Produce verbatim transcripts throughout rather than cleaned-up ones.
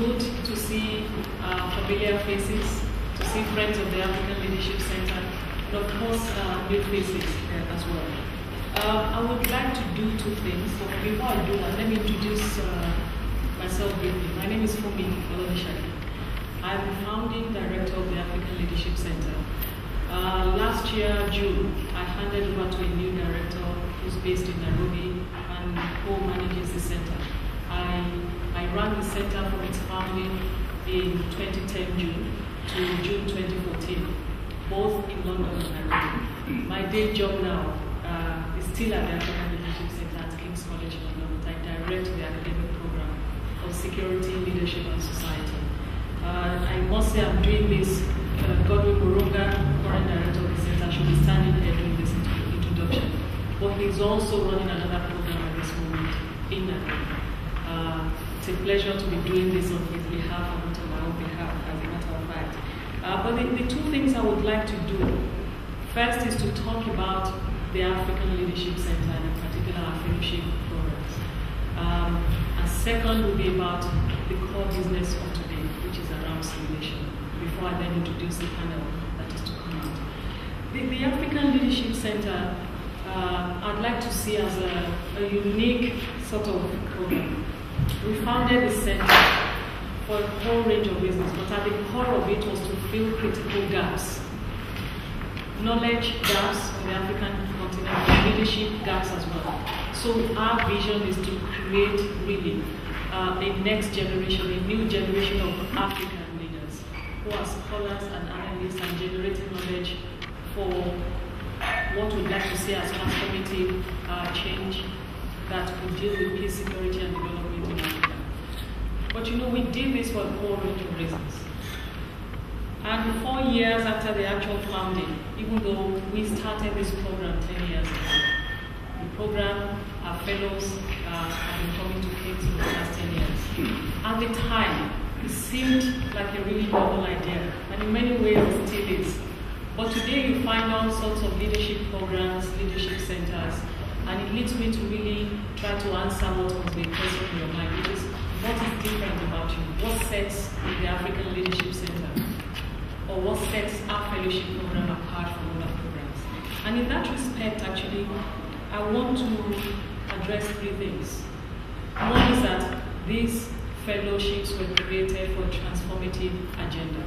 good to see uh, familiar faces, to see friends of the African Leadership Centre, and of course uh, new faces uh, as well. Uh, I would like to do two things, but before I do that, let me introduce uh, myself briefly. My name is Funmi Olonisakin. I'm the founding director of the African Leadership Centre. Uh, last year, June, I handed over to a new director who's based in Nairobi and who manages the centre. I, I ran the centre from its founding in twenty ten June to June twenty fourteen, both in London and Nairobi. My day job now uh, is still at the African Leadership Centre at King's College, London. I direct the academic program of security, leadership, and society. Uh, I must say I'm doing this. Uh, Godwin Muruga, current director of the centre, should be standing here doing this introduction, but he's also running another program at this moment in Nairobi. Uh, it's a pleasure to be doing this on his behalf and not on my own behalf, as a matter of fact. Uh, but the, the two things I would like to do, first is to talk about the African Leadership Centre and in particular our fellowship programs. Um, and second will be about the core business of today, which is around simulation, before I then introduce the panel that is to come out. The, the African Leadership Centre, uh, I'd like to see as a, a unique sort of program. We founded the centre for a whole range of reasons, but at the core of it was to fill critical gaps. Knowledge gaps on the African continent, and leadership gaps as well. So our vision is to create really uh, a next generation, a new generation of African leaders who are scholars and analysts and generating knowledge for what we'd like to see as transformative uh, change that could deal with peace, security, and development. But you know, we did this for a whole range of reasons. And four years after the actual founding, even though we started this program ten years ago, the program, our fellows uh, have been coming to King's in the last ten years. At the time, it seemed like a really novel idea, and in many ways it still is. But today you find all sorts of leadership programs, leadership centers, and it leads me to really try to answer what was the question in your mind, which is, what is different about you? What sets the African Leadership Centre, or what sets our fellowship program apart from other programs? And in that respect, actually, I want to address three things. One is that these fellowships were created for a transformative agenda.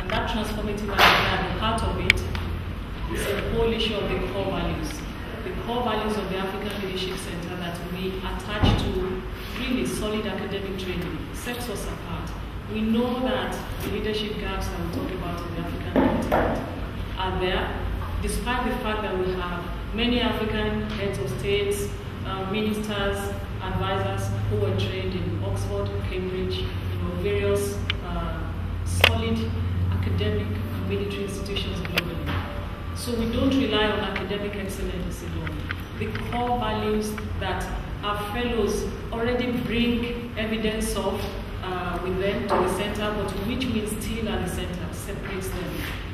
And that transformative agenda, at the heart of it, is a whole issue of the core values. The core values of the African Leadership Centre that we attach to really solid academic training sets us apart. We know that the leadership gaps that we talk about in the African continent are there, despite the fact that we have many African heads of states, uh, ministers, advisors who were trained in Oxford, Cambridge, you know, various uh, solid academic and military institutions globally. So we don't rely on academic excellence alone. The core values that our fellows already bring evidence of uh, with them to the centre, but which we instill at the centre separates them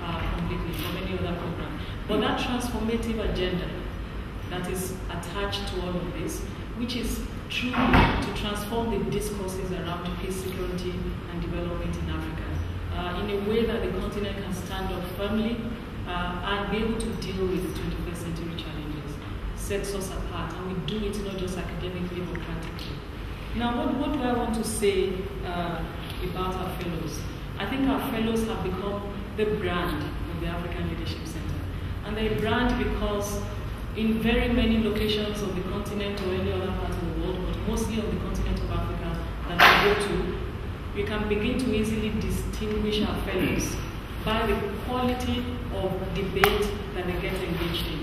uh, completely from any other program. But that transformative agenda that is attached to all of this, which is truly to transform the discourses around peace, security, and development in Africa uh, in a way that the continent can stand up firmly Uh, and be able to deal with twenty-first century challenges, sets us apart, and we do it not just academically but practically. Now, what, what do I want to say uh, about our fellows? I think our fellows have become the brand of the African Leadership Centre. And they're a brand because in very many locations of the continent or any other part of the world, but mostly on the continent of Africa that we go to, we can begin to easily distinguish our fellows by the quality of debate that they get engaged in.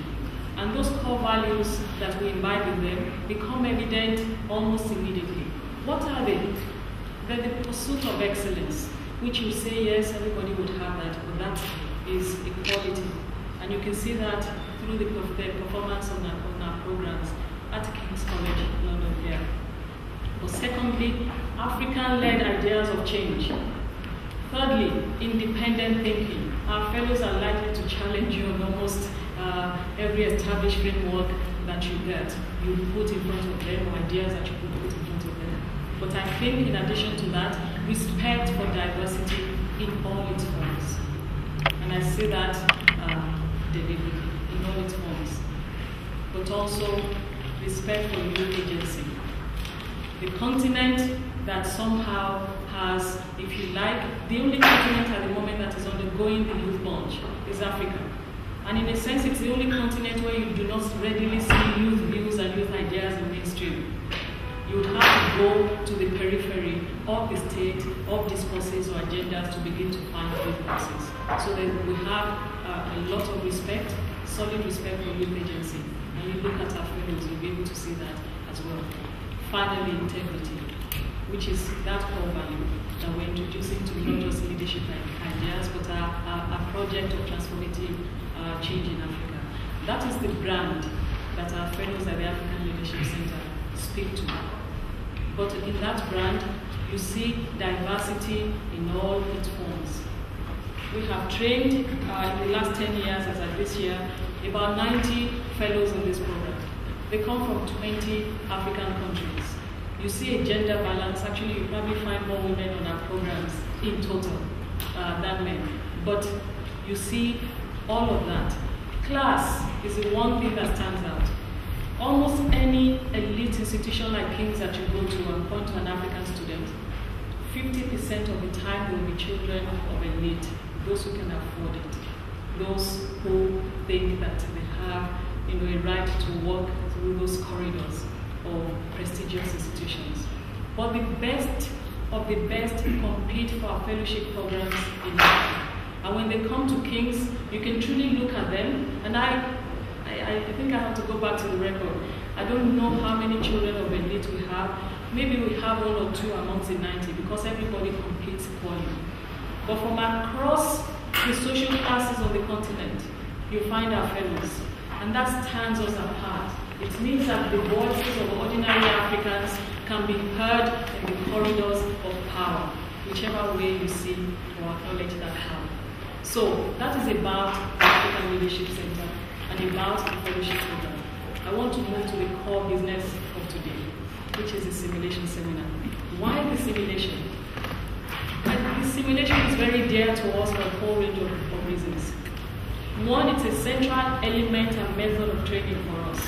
And those core values that we imbibe in them become evident almost immediately. What are they? They're the pursuit of excellence, which you say, yes, everybody would have that, but that is equality. And you can see that through the, the performance on our, on our programs at King's College, London here. But secondly, African-led ideas of change. Thirdly, independent thinking. Our fellows are likely to challenge you on almost uh, every established framework that you get. You put in front of them, or ideas that you put in front of them. But I think, in addition to that, respect for diversity in all its forms. And I say that uh, deliberately, in all its forms. But also respect for your agency. The continent that somehow has, if you like, the only continent at the moment that is undergoing the youth bulge is Africa. And in a sense, it's the only continent where you do not readily see youth views and youth ideas in mainstream. You would have to go to the periphery of the state, of discourses or agendas to begin to find youth voices. So that we have uh, a lot of respect, solid respect for youth agency. And you look at our fellows, you'll be able to see that as well. Finally, integrity, which is that core value that we're introducing to not just leadership ideas, but our, our, our project of transformative uh, change in Africa. That is the brand that our fellows at the African Leadership Centre speak to. But in that brand, you see diversity in all its forms. We have trained uh, in the last ten years, as at this year, about ninety fellows in this program. They come from twenty African countries. You see a gender balance. Actually, you probably find more women on our programs in total uh, than men. But you see all of that. Class is the one thing that stands out. Almost any elite institution like King's that you go to and point to an African student, fifty percent of the time will be children of elite, those who can afford it, those who think that they have, you know, a right to walk through those corridors of prestigious institutions. But the best of the best compete for our fellowship programs in Africa. And when they come to King's, you can truly look at them. And I, I, I think I have to go back to the record. I don't know how many children of elite we have. Maybe we have one or two amongst the ninety, because everybody competes equally. But from across the social classes of the continent, you find our fellows. And that stands us apart. It means that the voices of ordinary Africans can be heard in the corridors of power, whichever way you see or acknowledge that power. So that is about the African Leadership Centre and about the Fellowship Centre. I want to move to the core business of today, which is the simulation seminar. Why the simulation? And the simulation is very dear to us for a whole range of, of reasons. One, it's a central element and method of training for us.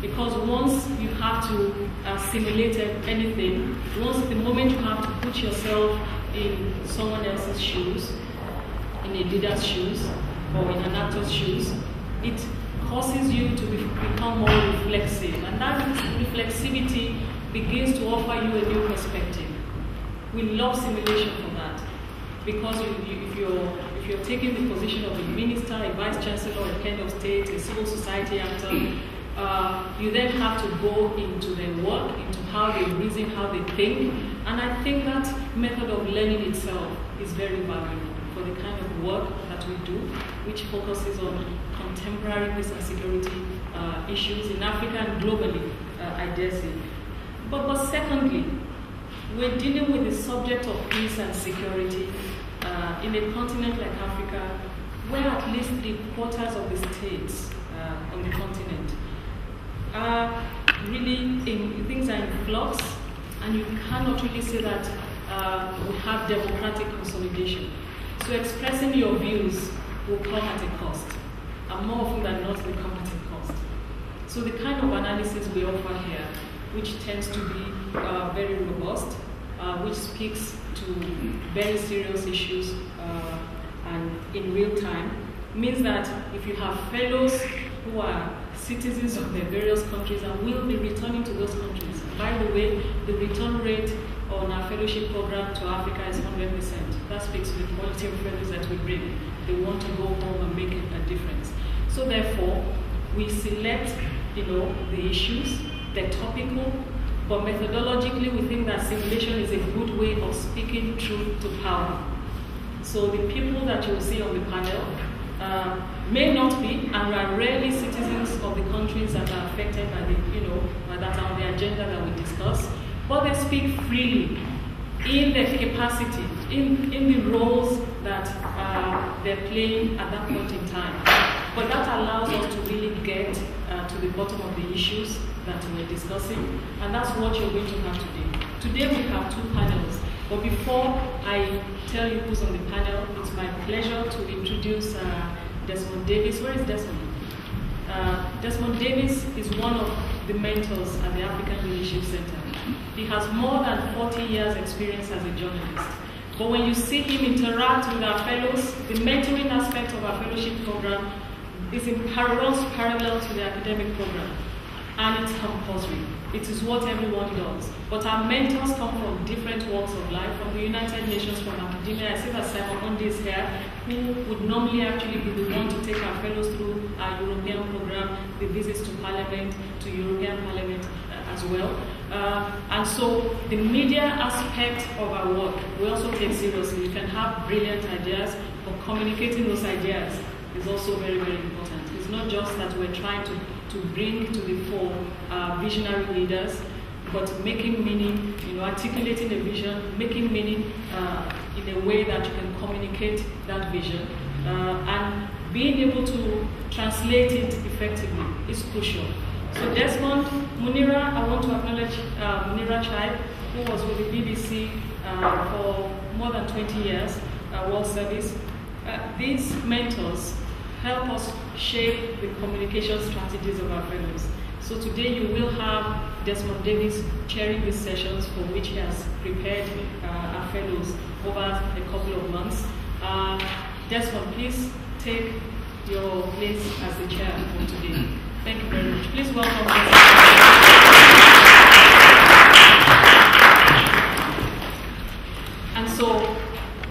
Because once you have to uh, simulate anything, once the moment you have to put yourself in someone else's shoes, in a leader's shoes, or in an actor's shoes, it causes you to be, become more reflexive. And that reflexivity begins to offer you a new perspective. We love simulation for that. Because if, you, if, you're, if you're taking the position of a minister, a vice-chancellor, a head of state, a civil society actor, uh, you then have to go into their work, into how they reason, how they think. And I think that method of learning itself is very valuable for the kind of work that we do, which focuses on contemporary peace and security uh, issues in Africa and globally, uh, I dare say. But, but secondly, we're dealing with the subject of peace and security uh, in a continent like Africa, where at least three quarters of the states uh, on the continent are really in, things are in flux, and you cannot really say that uh, we have democratic consolidation. So expressing your views will come at a cost, and more often than not, they come at a cost. So the kind of analysis we offer here, which tends to be uh, very robust, uh, which speaks to very serious issues uh, and in real time, means that if you have fellows who are citizens of their various countries and will be returning to those countries. By the way, the return rate on our fellowship program to Africa is one hundred percent. That speaks to the quality of fellows that we bring. They want to go home and make a difference. So therefore, we select, you know, the issues. They're topical, but methodologically we think that simulation is a good way of speaking truth to power. So the people that you will see on the panel uh, may not be and are rarely citizens of the countries that are affected by the, you know, that are on the agenda that we discuss, but they speak freely in their capacity, in, in the roles that uh, they're playing at that point in time. But that allows us to really get uh, to the bottom of the issues that we're discussing, and that's what you're going to have today. Today we have two panels, but before I tell you who's on the panel, it's my pleasure to introduce uh, Desmond Davis. Where is Desmond? Uh, Desmond Davis is one of the mentors at the African Leadership Centre. He has more than forty years experience as a journalist. But when you see him interact with our fellows, the mentoring aspect of our fellowship program is in parallel, parallel to the academic program. And it's compulsory. It is what everyone does. But our mentors come from different walks of life, from the United Nations, from academia. I see that Simon Oni is here, who would normally actually be the one to take our fellows through our European program, the visits to Parliament, to European Parliament uh, as well. Uh, and so the media aspect of our work, we also take seriously. You can have brilliant ideas, but communicating those ideas is also very, very important. It's not just that we're trying to to bring to the fore uh, visionary leaders, but making meaning, you know, articulating a vision, making meaning uh, in a way that you can communicate that vision, uh, and being able to translate it effectively is crucial. So Desmond, Munira, I want to acknowledge uh, Munira Chai, who was with the B B C uh, for more than twenty years, uh, World Service. Uh, these mentors help us shape the communication strategies of our fellows. So today you will have Desmond Davis chairing these sessions for which he has prepared uh, our fellows over a couple of months. Uh, Desmond, please take your place as the chair for today. Thank you very much. Please welcome Desmond. And so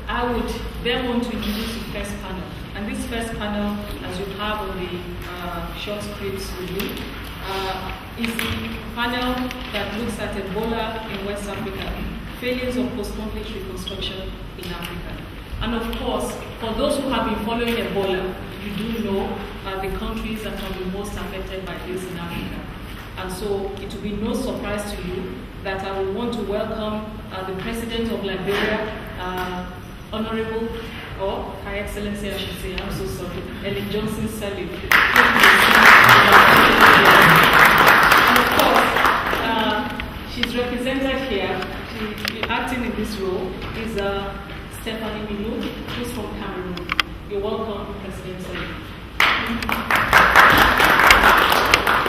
I would then want to introduce the first panel. And this first panel, as you have on the uh, short scripts with you, uh, is the panel that looks at Ebola in West Africa, failures of post-conflict reconstruction in Africa. And of course, for those who have been following Ebola, you do know uh, the countries that are the most affected by this in Africa. And so it will be no surprise to you that I will want to welcome uh, the President of Liberia, uh, Honorable or Her Excellency, I should say, I'm so sorry, Ellen Johnson Sirleaf. And of course, uh, she's represented here, she's acting in this role, is uh, Stephanie Minud, who's from Cameroon. You're welcome, President Sirleaf.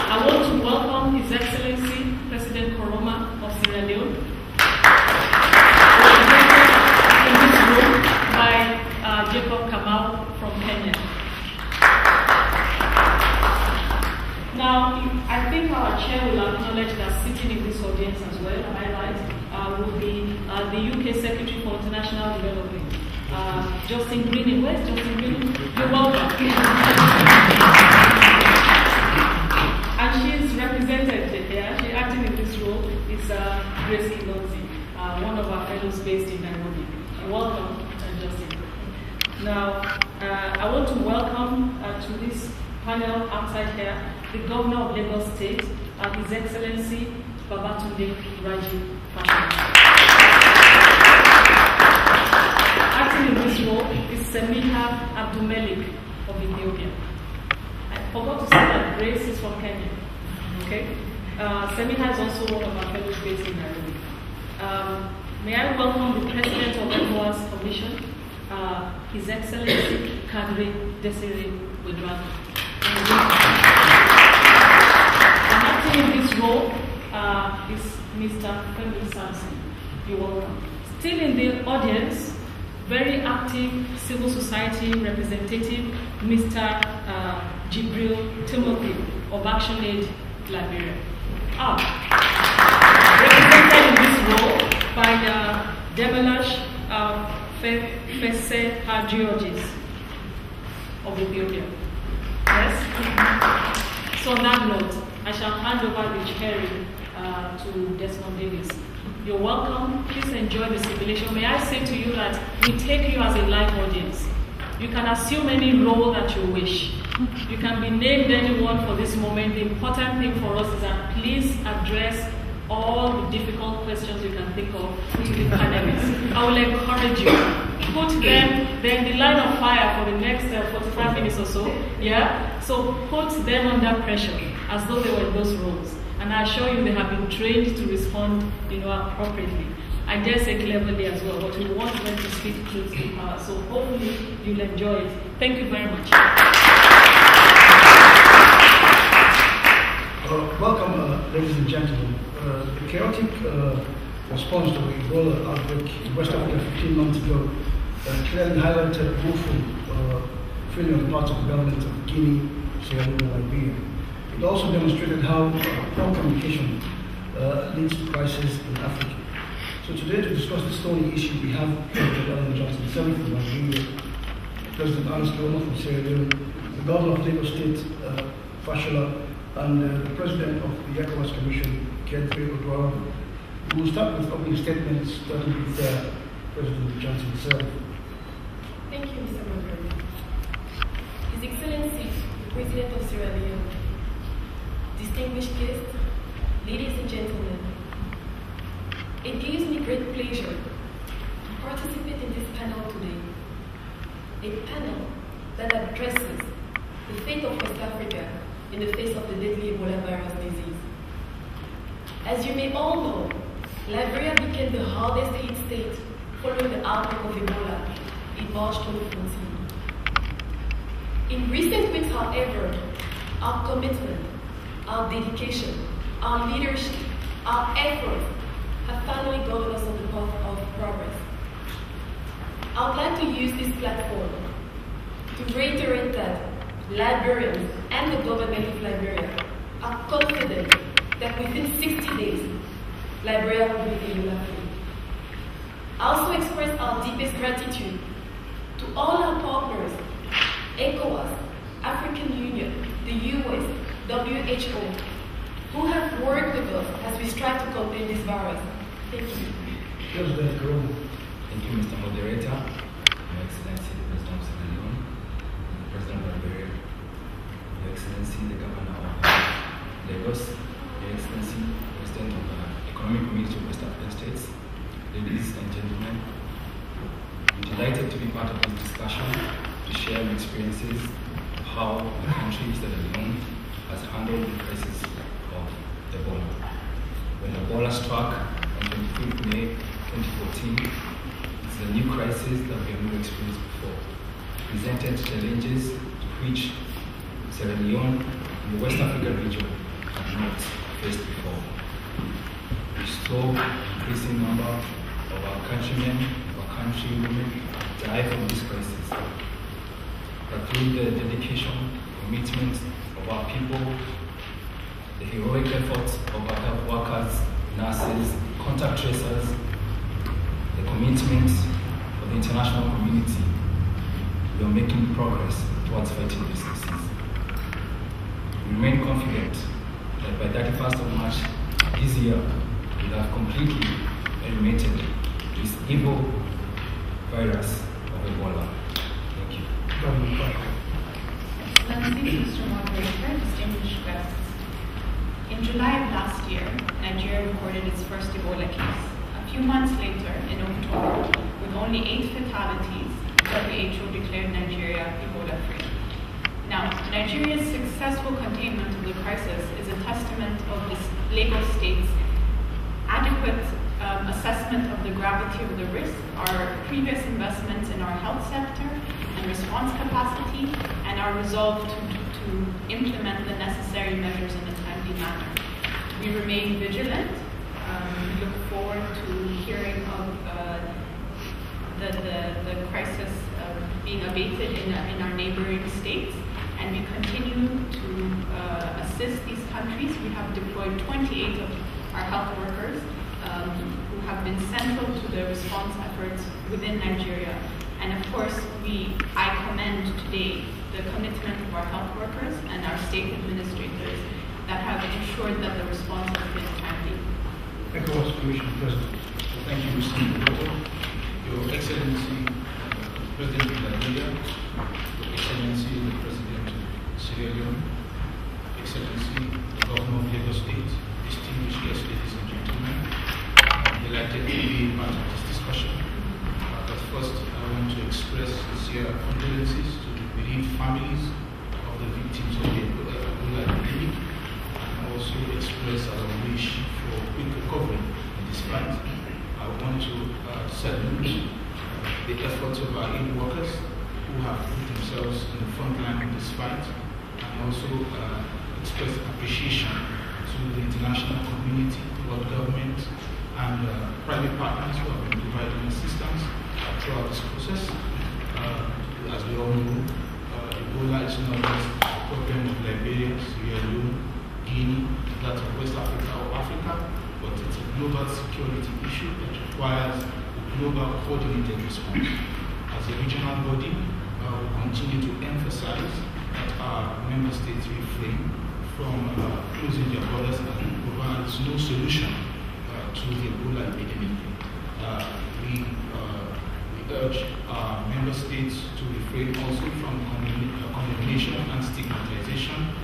I want to welcome His Excellency, President Koroma of Sierra Leone, by uh, Jacob Kamau from Kenya. Now, I think our chair will acknowledge that sitting in this audience as well, am I right, uh, will be uh, the U K Secretary for International Development, uh, Justine Greening. Where's Justine Greening? You're welcome. And she is represented here, she's acting in this role, is uh, Grace Nwosu, uh, one of our fellows based in Nairobi. Welcome. Now, uh, I want to welcome uh, to this panel outside here the Governor of Lagos State, uh, His Excellency Babatunde Raji Fashola. Acting in this role is Semihab Abdumelik of Ethiopia. I forgot to say that Grace is from Kenya. Okay, uh, Semihab is also one of our fellow states in Nairobi. Um, may I welcome the President of ECOWAS Commission, Uh, His Excellency Kadri Desiré Wadra. And acting in this role uh, is Mister Femi Samson. You're welcome. Still in the audience, very active civil society representative, Mister Uh, Jibril Tumot of ActionAid Liberia. Ah, represented in this role by uh, Demelash uh, Fese Hagiogis of Liberia. Yes? So on that note, I shall hand over the chairing uh, to Desmond Davis. You're welcome. Please enjoy the simulation. May I say to you that we take you as a live audience. You can assume any role that you wish. You can be named anyone for this moment. The important thing for us is that please address all the difficult questions you can think of to the panelists. I will encourage you. Put them, then the line of fire for the next uh, forty-five minutes or so. Yeah. So put them under pressure as though they were in those roles. And I assure you they have been trained to respond, you know, appropriately. I dare say cleverly as well, but we want them to speak truth to power. So hopefully you'll enjoy it. Thank you very much. Uh, welcome, uh, ladies and gentlemen. Uh, the chaotic uh, response to the Ebola outbreak in West Africa fifteen months ago uh, clearly highlighted a woeful uh, feeling on the parts of the governments of Guinea, Sierra Leone, and Liberia. It also demonstrated how uh, poor communication uh, leads to crisis in Africa. So today, to discuss this thorny issue, we have Doctor Ellen Johnson Sirleaf from Nigeria, President Ernest Bai Koroma from Sierra Leone, the Governor of Lagos State, uh, Fashola, and uh, the President of the ECOWAS Commission, Ken Fagbohoro. We will start with opening statements, starting with uh, President Johnson Sirleaf. Thank you, Mister Moderator. His Excellency, the President of Sierra Leone, distinguished guests, ladies and gentlemen, it gives me great pleasure to participate in this panel today, a panel that addresses the fate of West Africa in the face of the deadly Ebola virus disease. As you may all know, Liberia became the hardest hit state following the outbreak of Ebola in March twenty fourteen. In recent weeks, however, our commitment, our dedication, our leadership, our efforts have finally gotten us on the path of progress. I would like to use this platform to reiterate that Liberians and the government of Liberia are confident that within sixty days, Liberia will be Ebola-free. I also express our deepest gratitude to all our partners, ECOWAS, African Union, the U S, W H O, who have worked with us as we strive to contain this virus. Thank you. Thank you, Mister Moderator, Your Excellency the President of Sierra Leone, the President of Liberia, Your Excellency the Governor of Lagos, Your Excellency the President of the Economic Community of West African States, ladies and gentlemen, I'm delighted to be part of this discussion to share my experiences of how the country Sierra Leone has handled the crisis of Ebola. When Ebola struck on the twenty-fifth of May twenty fourteen, it's a new crisis that we have never experienced before. It presented challenges to which Sierra Leone and the West African region had not faced before. We saw an increasing number of our countrymen, of our countrywomen die from this crisis. But through the dedication, commitment, of our people, the heroic efforts of our health workers, nurses, contact tracers, the commitment of the international community, we are making progress towards fighting this disease. We remain confident that by thirty-first of March this year, we will have completely eliminated this evil virus of Ebola. Thank you. Mister Moderator, distinguished guests. In July of last year, Nigeria recorded its first Ebola case. A few months later, in October, with only eight fatalities, W H O declared Nigeria Ebola-free. Now, Nigeria's successful containment of the crisis is a testament of this Lagos State's adequate um, assessment of the gravity of the risk, our previous investments in our health sector, response capacity, and are resolved to, to, to implement the necessary measures in a timely manner. We remain vigilant. Um, we look forward to hearing of uh, the, the, the crisis uh, being abated in, uh, in our neighboring states, and we continue to uh, assist these countries. We have deployed twenty-eight of our health workers um, who have been central to the response efforts within Nigeria. And of course, we, I commend today the commitment of our health workers and our state administrators that have ensured that the response has been timely. ECOWAS Commission President. Thank you, Mister Moderator. Your Excellency, the President of Nigeria, Your Excellency, the President of Sierra Leone, Excellency, the Governor of Lagos State, distinguished guests, ladies and gentlemen, I'm delighted to be part of this discussion. But first, I want to express sincere condolences to the bereaved families of the victims of the Ebola pandemic, and also express our themselves in the front line of this fight, and also uh, express appreciation to the international community, world government, and uh, private partners who have been providing assistance throughout this process. Uh, as we all know, uh, Ebola is not just a problem of Liberia, Sierra Leone, Guinea, that of West Africa or Africa, but it's a global security issue that requires a global coordinated response. As a regional body, uh, we continue to emphasize that our member states refrain from uh, closing their borders and provides no solution uh, to the Ebola epidemic. Uh, we, uh, we urge our member states to refrain also from condemnation and stigmatization,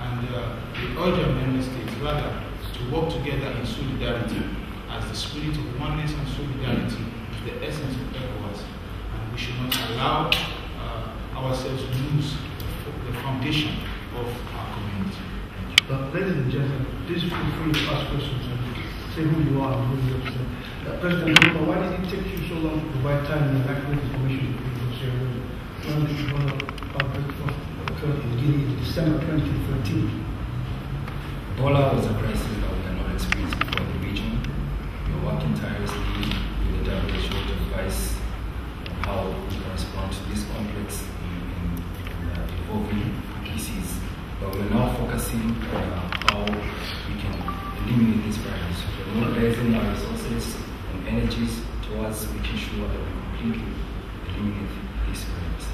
and uh, we urge our member states rather to work together in solidarity, as the spirit of oneness and solidarity is the essence of ECOWAS, and we should not allow uh, ourselves to lose the foundation of our community. But ladies and gentlemen, please feel free to ask questions and say who you are and who you represent. Uh, President Muruga, why did it take you so long to provide time and accurate information to people of Sierra Leone? When did you want to occur in Guinea in December twenty thirteen? Ebola was a crisis that we are not experiencing for the region. We are working tirelessly with the W H O to advise how we can respond to this complex and evolving disease. But we're now focusing on how we can eliminate this virus. We're mobilizing our resources and energies towards making sure that we completely eliminate this virus.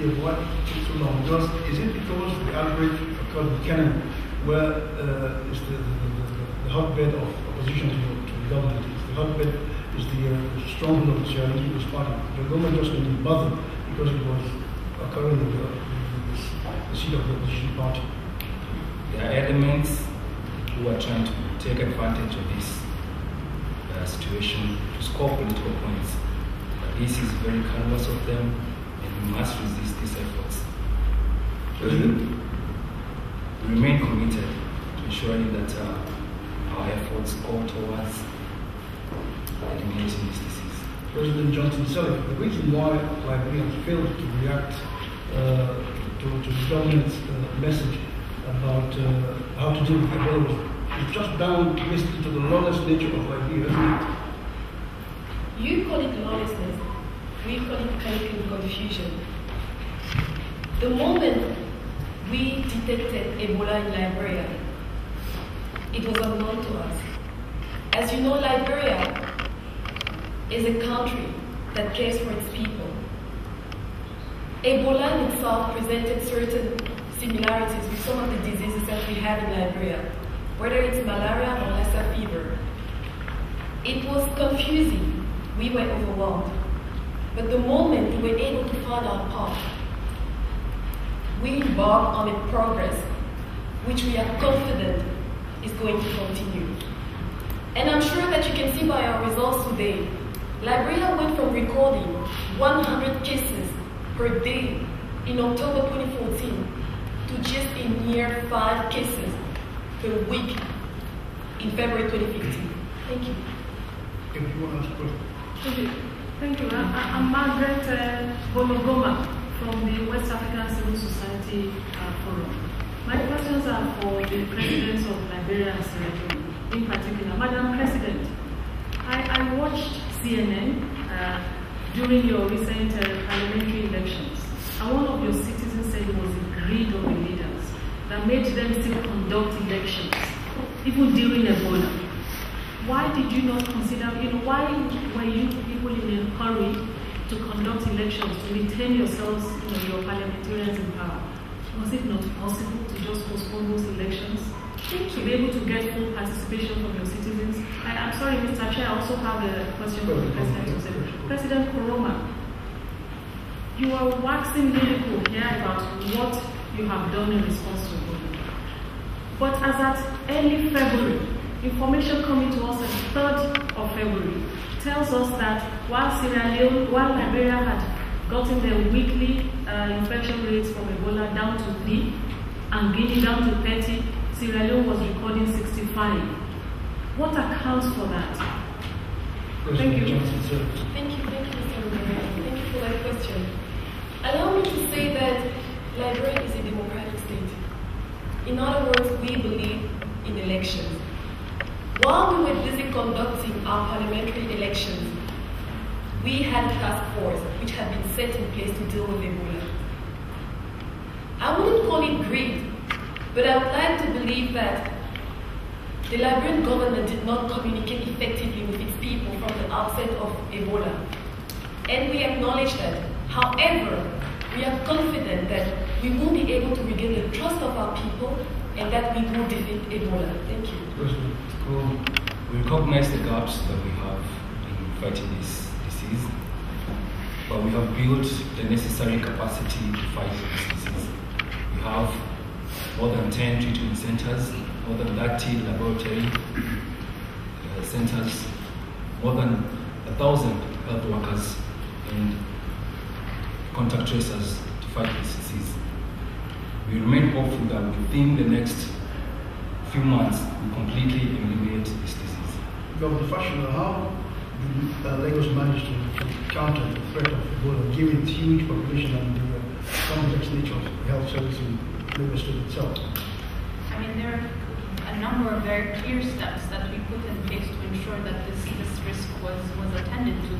Yeah, what took so long? Just, is it because the outbreak occurred in Canada, where uh, is the, the, the, the hotbed of opposition to the government? It's the hotbed, is the uh, stronghold of the Sierra Leone Party. The government just didn't bother because it was occurring in the the seat of the opposition party. There are elements who are trying to take advantage of this uh, situation to score political points. But this is very careless of them, and we must resist these efforts. Mm-hmm. We remain committed to ensuring that uh, our efforts go towards eliminating this disease. President Johnson Sirleaf, the reason why Liberians failed to react Uh, to, to the government's uh, message about uh, how to deal with Ebola was just down basically to the lawless nature of Liberia, isn't it? You call it lawlessness, we call it political confusion. The moment we detected Ebola in Liberia, it was unknown to us. As you know, Liberia is a country that cares for its people. Ebola in itself presented certain similarities with some of the diseases that we have in Liberia, whether it's malaria or Lassa fever. It was confusing. We were overwhelmed. But the moment we were able to find our path, we embarked on a progress which we are confident is going to continue. And I'm sure that you can see by our results today, Liberia went from recording one hundred cases per day in October twenty fourteen to just a mere five cases per week in February twenty fifteen. Thank you. If you want to ask questions. Thank you. Thank you. I, I'm Margaret uh, Bologoma from the West African Civil Society uh, Forum. My questions are for the presidents of Liberia and Sierra Leone, in particular. Madam President, I, I watched C N N uh, during your recent uh, parliamentary elections, and one of your citizens said it was the greed of the leaders that made them still conduct elections, even during Ebola. Why did you not consider, you know, why were you people in a hurry to conduct elections, to retain yourselves, you know, your parliamentarians in power? Was it not possible to just postpone those elections? To be able to get full participation from your citizens. I, I'm sorry, Mister Chair, I also have a question for the President. President Koroma, you are waxing lyrical here about what you have done in response to Ebola. But as at early February, information coming to us on third of February tells us that while Sierra Leone, while Liberia had gotten their weekly uh, infection rates from Ebola down to three and Guinea down to thirty, Sierra Leone was recording sixty-five. What accounts for that? Thank you. Thank you, thank you, Mister Thank you for that question. Allow me to say that Liberia is a democratic state. In other words, we believe in elections. While we were busy conducting our parliamentary elections, we had a task force which had been set in place to deal with Ebola. I wouldn't call it greed, but I would like to believe that the Liberian government did not communicate effectively with its people from the outset of Ebola. And we acknowledge that. However, we are confident that we will be able to regain the trust of our people and that we will defeat Ebola. Thank you. Well, we recognize the gaps that we have in fighting this disease, but we have built the necessary capacity to fight this disease. We have more than ten treatment centers, more than thirty laboratory uh, centers, more than a thousand health workers and contact tracers to fight this disease. We remain hopeful that within the next few months we completely eliminate this disease. Doctor Fashola, how did uh, Lagos manage to, to counter the threat of Ebola given its huge population and the uh, complex nature of health services in Lagos State itself? I mean, there are a number of very clear steps that we put in place to ensure that this, this risk was, was attended to.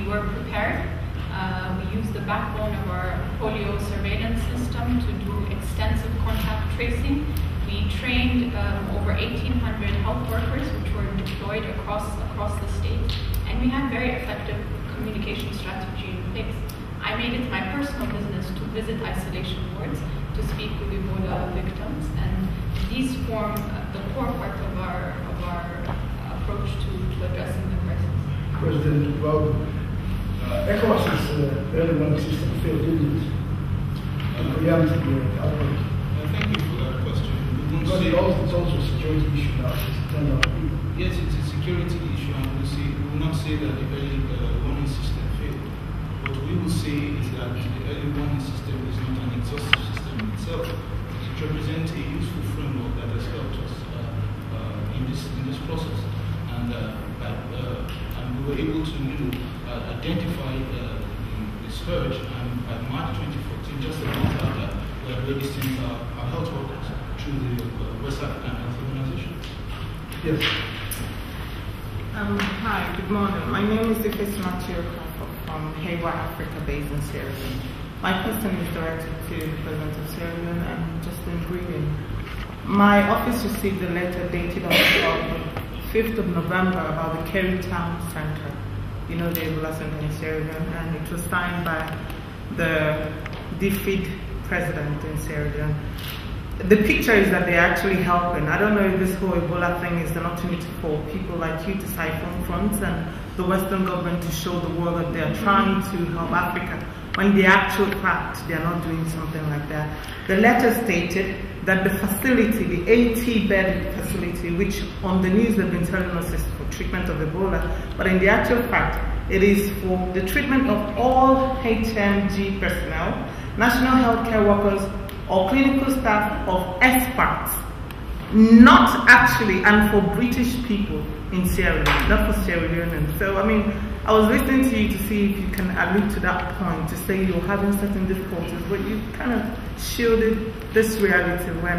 We were prepared. Uh, we used the backbone of our polio surveillance system to do extensive contact tracing. We trained um, over eighteen hundred health workers, which were deployed across, across the state. And we had very effective communication strategy in place. I made it my personal business to visit isolation wards, to speak with Ebola victims, and these form uh, the core part of our, of our uh, approach to, to addressing the crisis. President, well, uh, ECOWAS uh, early system failed, didn't it? And we haven't been outbreak. Thank you for that question. Because it also, it's also a security issue now. Yes, it's a security issue, and we'll see, we will not say that the early uh, warning system failed. What we will say is that the early warning system is not an exhaustive system itself. It represents a useful framework that has helped us uh, uh, in this in this process, and uh, by, uh, and we were able to uh, identify uh, the surge. And by March twenty fourteen, just a month after, we had already seen our, our health workers through the uh, West African Health Organization. Yes. Um, hi. Good morning. My name is Nikes Matio from Hewa Africa, based in Sierra Leone. My question is directed to the President of Sierra Leone and Justine Greening. My office received a letter dated on the fifth of November about the Kerry Town Centre, you know, the Ebola Centre in Sierra Leone, and it was signed by the D F I D President in Sierra Leone. The picture is that they're actually helping. I don't know if this whole Ebola thing is an opportunity for people like you to siphon funds and the Western government to show the world that they're trying to help Africa, when the actual fact, they are not doing something like that. The letter stated that the facility, the eighty bed facility, which on the news they've been telling us is for treatment of Ebola, but in the actual fact, it is for the treatment of all H M G personnel, national healthcare workers, or clinical staff of experts, not actually, and for British people in Sierra Leone, not for Sierra Leoneans. So, I mean, I was listening to you to see if you can allude to that point, to say you're having certain difficulties, but you kind of shielded this reality when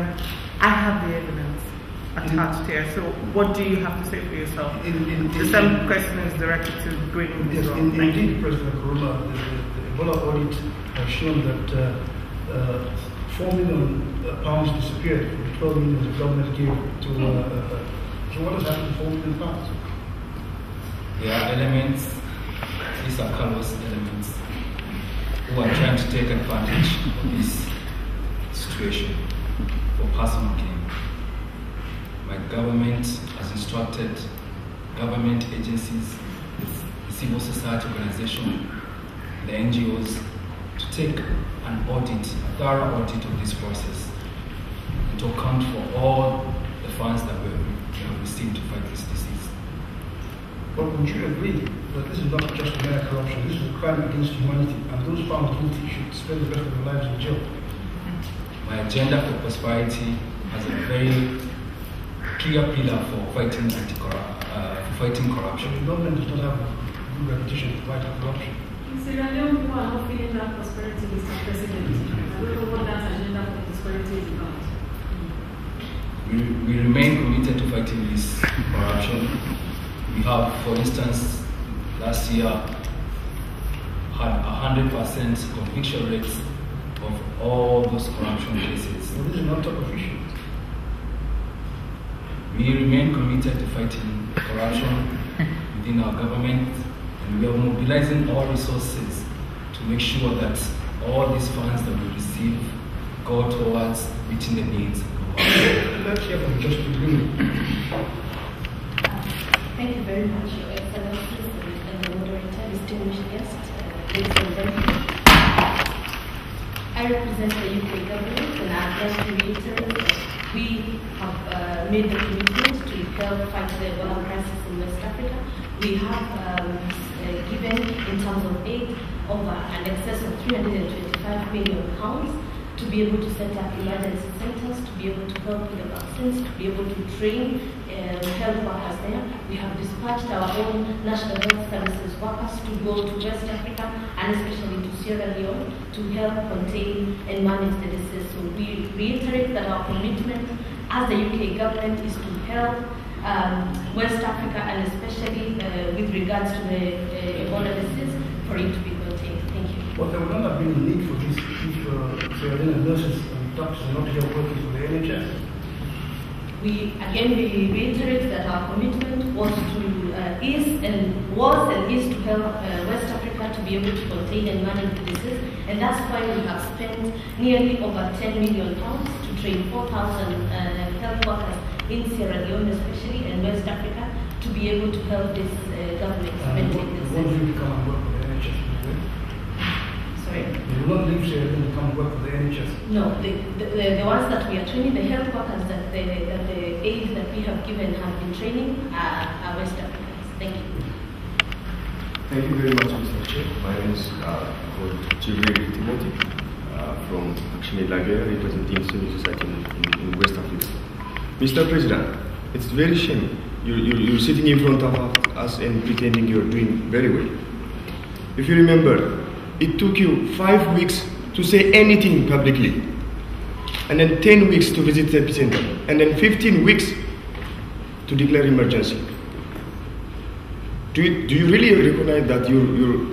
I have the evidence attached in, here. So what do you have to say for yourself? In, in, the in, same in, question is directed to Greening as well. In, Thank indeed, you. President Koroma, the, the Ebola audit has shown that uh, uh, four million uh, pounds disappeared from twelve million the government gave to. Uh, uh, so what has happened to four million pounds? There are elements, these are callous elements, who are trying to take advantage of this situation for personal gain. My government has instructed government agencies, the civil society organization, the N G Os, to take an audit, a thorough audit of this process, and to account for all the funds that were received to fight this disease. But would you agree that this is not just a mere corruption, this is a crime against humanity, and those found guilty should spend the rest of their lives in jail? My agenda for prosperity has a very clear pillar for fighting anti-corruption, uh, fighting corruption. The government does not have a good reputation to fight corruption. In Sierra Leone, people are not feeling that prosperity, Mister President. I don't know what that agenda for prosperity is about. We, we remain committed to fighting this corruption. We have, for instance, last year had one hundred percent conviction rates of all those corruption cases. Well, this is not top of issues. We remain committed to fighting corruption within our government, and we are mobilizing all resources to make sure that all these funds that we receive go towards meeting the needs. Let's hear from Justine Greening. Thank you very much, Your Excellencies, and the moderator, distinguished guests, uh, ladies and gentlemen. I represent the U K government, and I would like to reiterate that we have uh, made the commitment to help fight the Ebola crisis in West Africa. We have um, uh, given, in terms of aid, over an excess of three hundred twenty-five million pounds. To be able to set up emergency centers, to be able to help with the vaccines, to be able to train uh, health workers there. We have dispatched our own National Health Services workers to go to West Africa and especially to Sierra Leone to help contain and manage the disease. So we reiterate that our commitment as the U K government is to help um, West Africa and especially uh, with regards to the uh, Ebola disease for it to be contained. Thank you. Well, there would not have been a need for this if uh, Sierra Leone nurses and doctors are not here working for the N H S. We again we reiterate that our commitment was to uh, is and was and is to help uh, West Africa to be able to contain and manage the disease, and that's why we have spent nearly over ten million pounds to train four thousand uh, health workers in Sierra Leone, especially in West Africa, to be able to help this uh, government maintain this. What do you come and work with the N H S? They will not leave Sierra Leone to come work for the N H S. No, the, the, the ones that we are training, the health workers, that the, the, the aid that we have given have been training are, are West Africans. Thank you. Thank you very much, Mister Chair. My name is uh, called Jibril Tumot uh, from ActionAid Liberia, representing civil society in, in West Africa. Mister President, it's very shame you, you, you're sitting in front of us and pretending you're doing very well. If you remember, it took you five weeks to say anything publicly, and then ten weeks to visit the epicenter, and then fifteen weeks to declare emergency. Do you, do you really recognize that your, your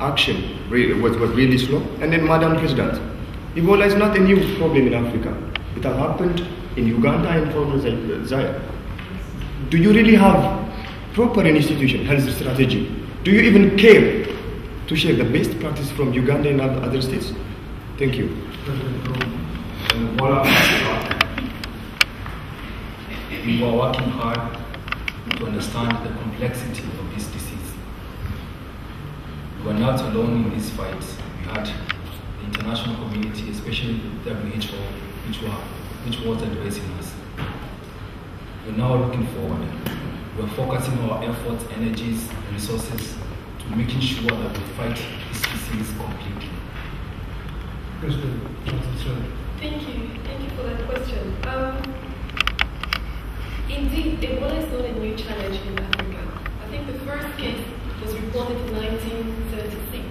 action really, was, was really slow? And then, Madam President, Ebola is not a new problem in Africa. It has happened in Uganda and former Zaire. Do you really have proper institution, health strategy? Do you even care to share the best practice from Uganda and other states? Thank you. We are working hard to understand the complexity of this disease. We are not alone in this fight. We had the international community, especially the W H O, which, were, which was advising us. We are now looking forward. We are focusing our efforts, energies, and resources making sure that we fight this disease completely. Thank you. Thank you for that question. Um, indeed, Ebola is not a new challenge in Africa. I think the first case was reported in nineteen seventy-six.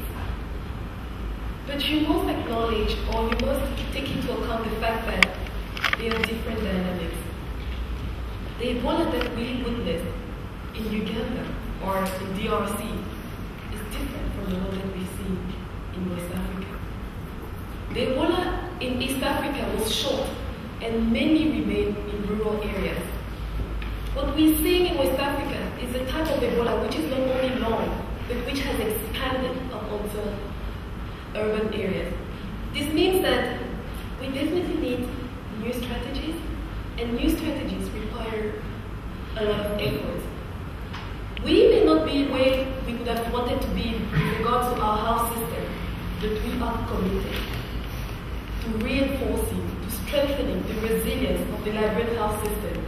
But you must acknowledge, or you must take into account the fact that there are different dynamics. The Ebola that we witnessed in Uganda or in D R C from the one that we see in West Africa. The Ebola in East Africa was short and many remain in rural areas. What we're seeing in West Africa is a type of Ebola which is not only long, but which has expanded up onto urban areas. This means that we definitely need new strategies, and new strategies require a lot of effort. We may not be where we would have wanted to be with regards to our health system, but we are committed to reinforcing, to strengthening the resilience of the Liberian health system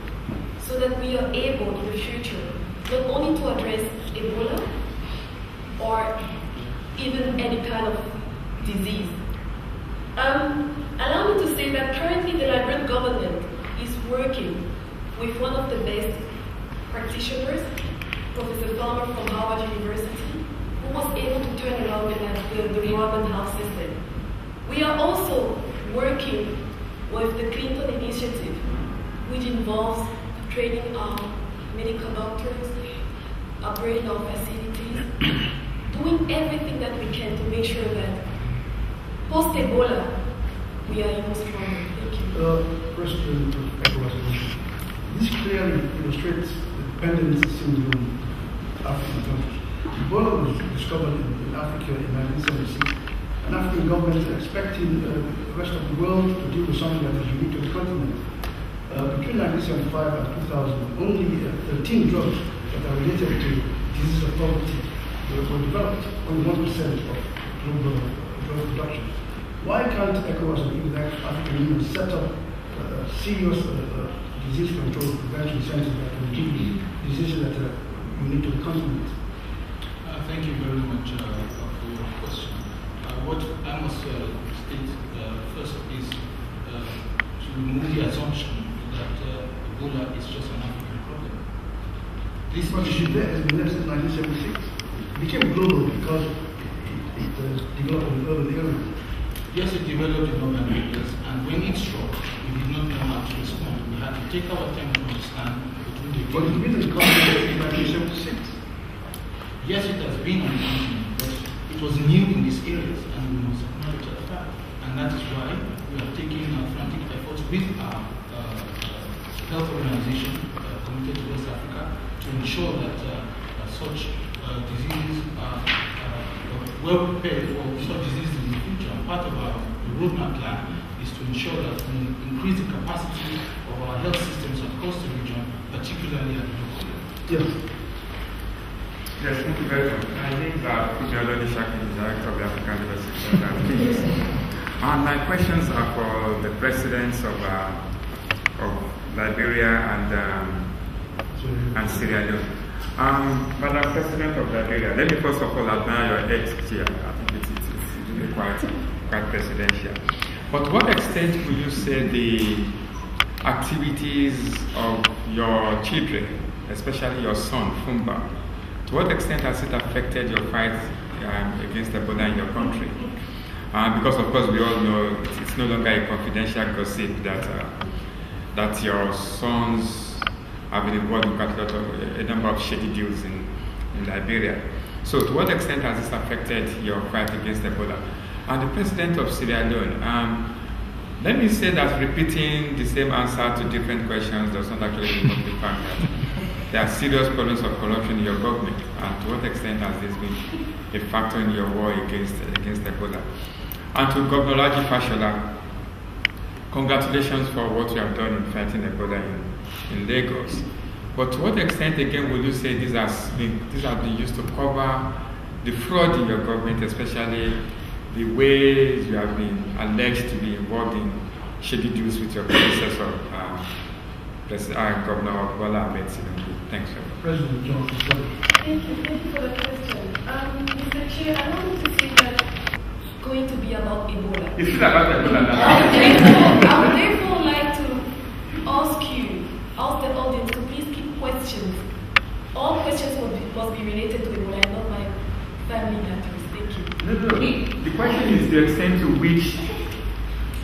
so that we are able in the future not only to address Ebola or even any kind of disease. Um, allow me to say that currently the Liberian government is working with one of the best practitioners, Professor Palmer from Harvard University, who was able to turn around the, the, the Rwandan health system. We are also working with the Clinton Initiative, which involves training of medical doctors, upgrading of facilities, doing everything that we can to make sure that post-Ebola, we are even stronger. Thank you. Uh, question of ECOWAS. This clearly illustrates the dependency syndrome in African countries. Ebola was discovered in Africa in nineteen seventy-six, and African governments are expecting uh, the rest of the world to deal with something that is unique to the continent. Uh, between nineteen seventy-five and two thousand, only uh, thirteen drugs that are related to diseases of poverty were developed, only one percent of global drug production. Why can't ECOWAS and even the African Union set up uh, serious uh, uh, disease control prevention centers that can deal with diseases that are unique to the continent? Uh, thank you very much uh, for your question. Uh, what I must uh, state uh, first is uh, to remove the assumption that uh, Ebola is just an African problem. This issue there is in nineteen seventy-six. It became global because it, it uh, developed in urban areas. Yes, it developed in urban areas, and when it struck, we did not know how to respond. We had to take our time to understand between the But it didn't come in nineteen seventy-six. Yes, it has been on the continent, but it was new in these areas, and we must acknowledge that fact. And that is why we are taking our frantic efforts with our uh, health organization, uh, Committed to West Africa, to ensure that uh, uh, such uh, diseases are uh, well prepared for such diseases in the future. And part of our roadmap plan is to ensure that we increase the capacity of our health systems across the region, particularly at the local level. Yes. Yes, thank you very much. I think that Funmi Olonisakin is director of the African Leadership Centre. And my questions are for the presidents of, uh, of Liberia and, um, and Sierra Leone. Um, Madam President of Liberia, let me first of all admire your ex chair. I think it's, it's, it's really quite, quite presidential. But to what extent will you say the activities of your children, especially your son, Fumba, to what extent has it affected your fight um, against Ebola in your country? Uh, because of course we all know it's, it's no longer a confidential gossip that uh, that your sons have been involved in quite a, lot of, a number of shady deals in, in Liberia. So to what extent has this affected your fight against Ebola? And the president of Sierra Leone, um, let me say that repeating the same answer to different questions does not actually remove the fact that there are serious problems of corruption in your government, and to what extent has this been a factor in your war against against Ebola? And to Governor Raji Fashola, congratulations for what you have done in fighting Ebola in, in Lagos. But to what extent, again, would you say this has been, this has been used to cover the fraud in your government, especially the ways you have been alleged to be involved in shady deals with your predecessor, uh, President Governor Bola Ahmed Tinubu? Thanks, sir. President Johnson. Thank you. Thank you for the question. Um, Mister Chair, I wanted to say that it's going to be about Ebola. It's not about Ebola now. I would therefore like to ask you, ask the audience to please keep questions. All questions will be, must be related to Ebola and not my family matters. Thank you. No, no. The question is the extent to which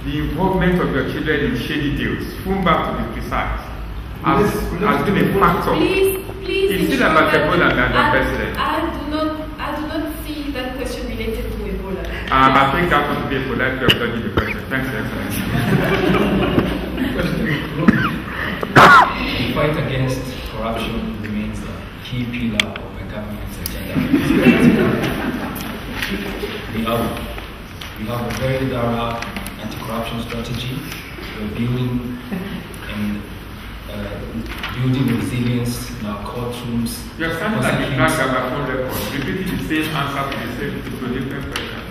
the involvement of your children in shady deals, Fumba to be precise, has, has been a factor. Please, please. It's still about Ebola, Madam President. I do not, I do not see that question related to Ebola. Um, I think that would be a polite way of dodging the question. Thanks, Excellency. The fight against corruption remains a key pillar of the government's agenda. We have, we have a very thorough anti-corruption strategy. We're building and Uh, building resilience in our courtrooms. You have sounded like a black Gabaton record, repeating the same answer to the same to different questions.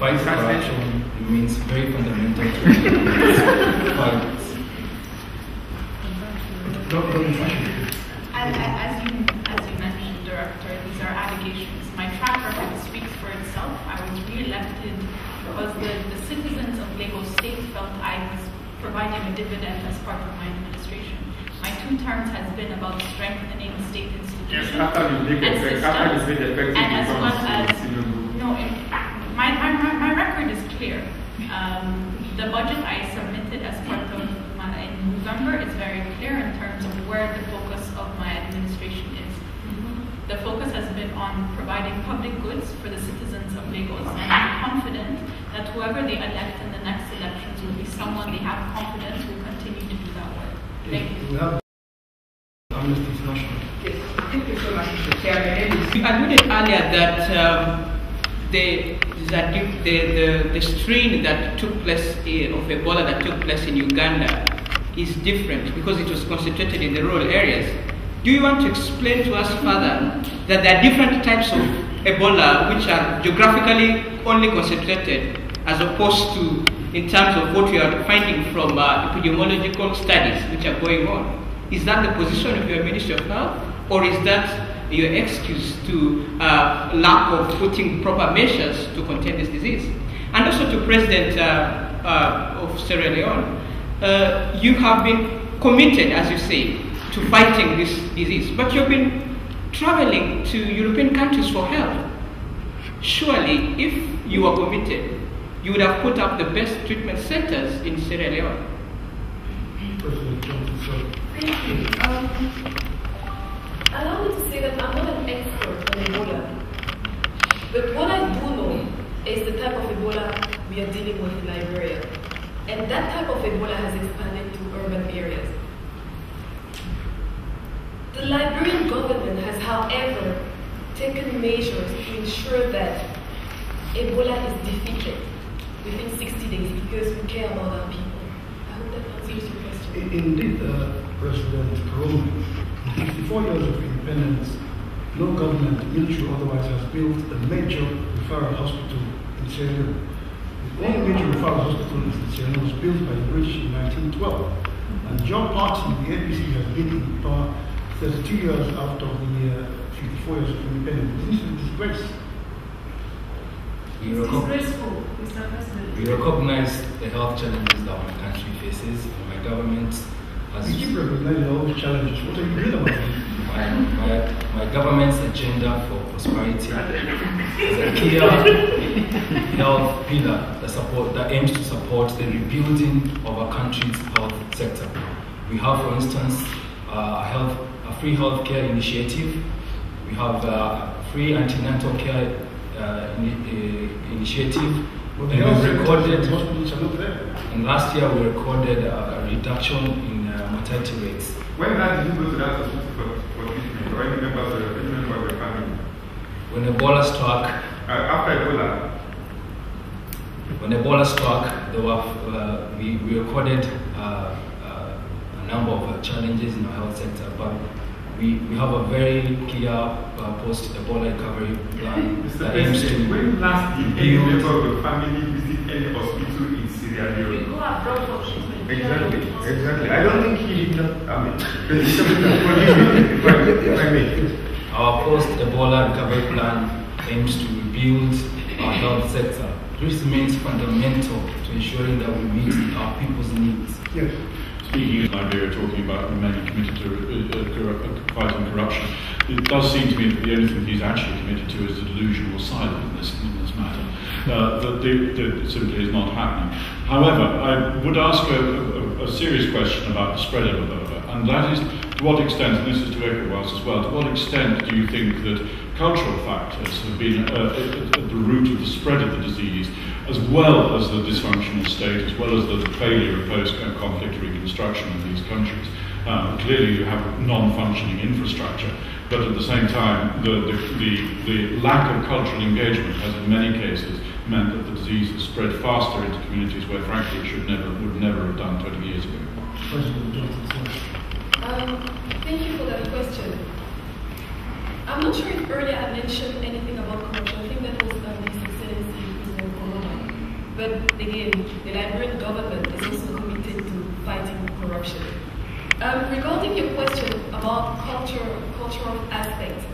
Fight corruption remains very fundamental to the fight. As, as, you, as you mentioned, Director, these are allegations. My track record speaks for itself. I was re-elected because the, the citizens of Lagos State felt I was providing a dividend as part of my administration. My two terms has been about strengthening state institutions. Yes, after the legal effect, after the state effect, and as well as no, it, my, my my record is clear. Um, the budget I submitted as part of my, in November is very clear in terms of where the focus of my administration is. Mm-hmm. The focus has been on providing public goods for the citizens of Lagos, and I'm confident that whoever they elect in the next elections will be someone they have confidence will continue to do that work. Thank you. Well, yes. Thank you so much, Mister Chair. You admitted earlier that um, the that the, the, the strain that took place in, of Ebola that took place in Uganda is different because it was concentrated in the rural areas. Do you want to explain to us further that there are different types of Ebola which are geographically only concentrated as opposed to in terms of what we are finding from uh, epidemiological studies which are going on? Is that the position of your Ministry of Health, or is that your excuse to uh, lack of putting proper measures to contain this disease? And also to President uh, uh, of Sierra Leone, uh, you have been committed, as you say, to fighting this disease, but you've been traveling to European countries for help. Surely, if you were committed, you would have put up the best treatment centers in Sierra Leone. Thank you. Um, Allow me to say that I'm not an expert on Ebola, but what I do know is the type of Ebola we are dealing with in Liberia, and that type of Ebola has expanded to urban areas. The Liberian government has, however, taken measures to ensure that Ebola is defeated within sixty days because we care about our people. I hope that answers your question. Indeed, uh, President Koroma. fifty-four years of independence, no government, military otherwise, has built a major referral hospital in Sierra Leone. The only major referral hospital in Sierra Leone was built by the British in nineteen twelve. And John Parkson, the A B C, has been in power thirty-two years after the uh, fifty-four years of independence. This is a disgrace. It's disgraceful, Mister President. We recognize the health challenges that my country faces, and my government. As you keep recognizing all these challenges. What are you doing about it? My, my, my government's agenda for prosperity is a clear health pillar that, support, that aims to support the rebuilding of our country's health sector. We have, for instance, uh, a, health, a free health care initiative. We have uh, free antenatal care uh, in, uh, initiative. And, we recorded, and last year we recorded a reduction in mortality rates. When did you go to that hospital for treatment, or any member of your family? When Ebola struck, uh, after Ebola, when Ebola struck, there were uh, we, we recorded uh, uh, a number of uh, challenges in our health sector, but we, we have a very clear uh, post-Ebola recovery plan. Mister President, when last did any member of your family visit any hospital in Sierra Leone? We go abroad for treatment. Exactly, exactly. I don't think he did not, I mean, our post-Ebola recovery plan aims to rebuild our health sector. This remains fundamental to ensuring that we meet our people's needs. Yes. Speaking in Liberia, talking about remaining committed to uh, fighting corruption, it does seem to me that the only thing he's actually committed to is the delusional silence in this, in this matter. Uh, that it simply is not happening. However, I would ask a, a, a serious question about the spread of Ebola, and that is to what extent, and this is to ECOWAS as well, to what extent do you think that cultural factors have been uh, at, at the root of the spread of the disease, as well as the dysfunctional state, as well as the failure of post-conflict reconstruction in these countries? Um, clearly you have non-functioning infrastructure, but at the same time the, the, the, the lack of cultural engagement has in many cases meant that the disease has spread faster into communities where frankly it should never, would never have done twenty years ago. Um, thank you for that question. I'm not sure if earlier I mentioned anything about corruption. I think that was done by His Excellency President Koroma. But again, the Liberian government is also committed to fighting corruption. Um, regarding your question about culture, cultural aspects,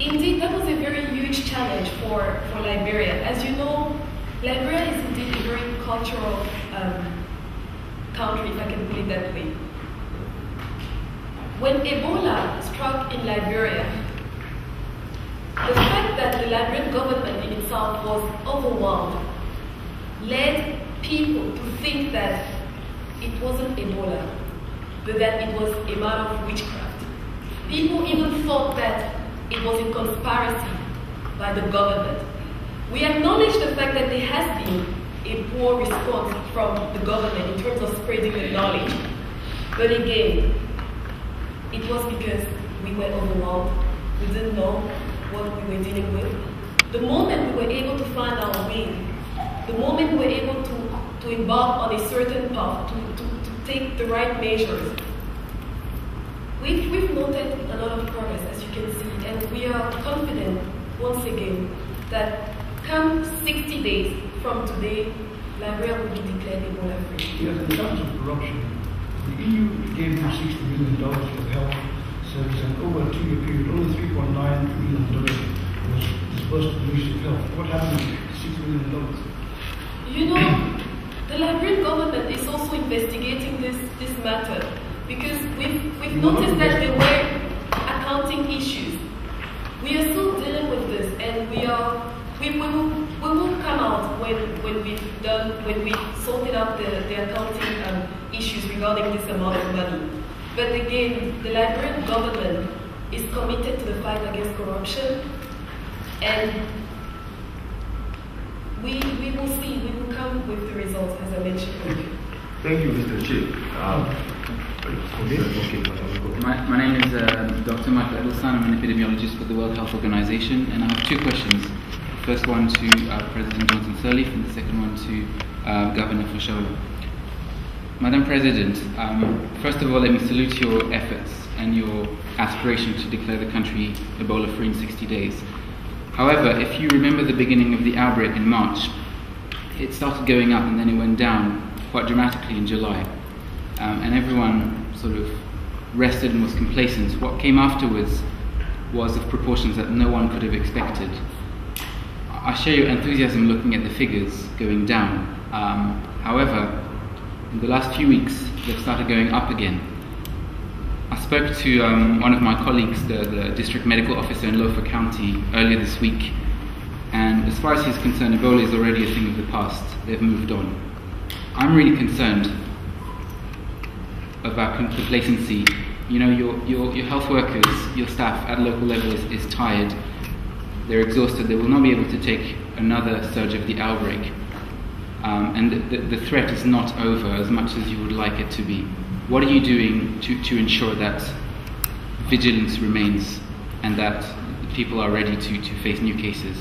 indeed, that was a very huge challenge for, for Liberia. As you know, Liberia is indeed a very cultural um, country, if I can put it that way. When Ebola struck in Liberia, the fact that the Liberian government in itself was overwhelmed led people to think that it wasn't Ebola, but that it was a matter of witchcraft. People even thought that it was a conspiracy by the government. We acknowledge the fact that there has been a poor response from the government in terms of spreading the knowledge. But again, it was because we were overwhelmed. We didn't know what we were dealing with. The moment we were able to find our way, the moment we were able to, to embark on a certain path, to, to, to take the right measures, we've, we've noted a lot of progress, as you can see, and we are confident, once again, that come sixty days from today, Liberia will be declared Ebola-free. Yes, in terms of corruption, the E U gave them sixty billion dollars for health service, and over a two-year period, only three point nine billion dollars was disbursed to the Ministry of Health. What happened to six billion dollars? You know, the Liberian government is also investigating this, this matter, because we've, we've noticed that there were accounting issues. We are still dealing with this, and we are... We will, we will come out when, when we've done, when we sorted out the, the accounting um, issues regarding this amount of money. But again, the Liberian government is committed to the fight against corruption, and we, we will see, we will come with the results, as I mentioned earlier. Thank you, Mister Chief. Um, my, my name is uh, Doctor Michael Edelstein. I'm an epidemiologist for the World Health Organization, and I have two questions. First one to uh, President Johnson Sirleaf, and the second one to uh, Governor Fashola. Madam President, um, first of all, let me salute your efforts and your aspiration to declare the country Ebola-free in sixty days. However, if you remember the beginning of the outbreak in March, it started going up and then it went down quite dramatically in July. Um, and everyone sort of rested and was complacent. What came afterwards was of proportions that no one could have expected. I share your enthusiasm looking at the figures going down. Um, however, in the last few weeks, they've started going up again. I spoke to um, one of my colleagues, the, the district medical officer in Lofa County, earlier this week, and as far as he's concerned, Ebola is already a thing of the past. They've moved on. I'm really concerned about complacency. You know, your, your, your health workers, your staff at local level is, is tired. They're exhausted, they will not be able to take another surge of the outbreak. Um, and the, the, the threat is not over as much as you would like it to be. What are you doing to, to ensure that vigilance remains and that people are ready to, to face new cases?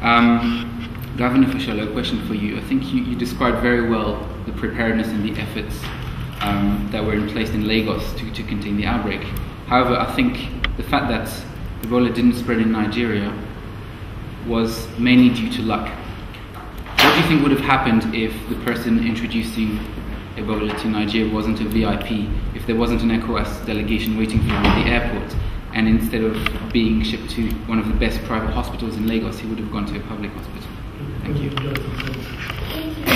Um, Governor Fashola, a question for you. I think you, you described very well the preparedness and the efforts um, that were in place in Lagos to, to contain the outbreak. However, I think the fact that Ebola didn't spread in Nigeria was mainly due to luck. What do you think would have happened if the person introducing Ebola to Nigeria wasn't a V I P, if there wasn't an ECOWAS delegation waiting for him at the airport, and instead of being shipped to one of the best private hospitals in Lagos, he would have gone to a public hospital? Thank you. Thank you for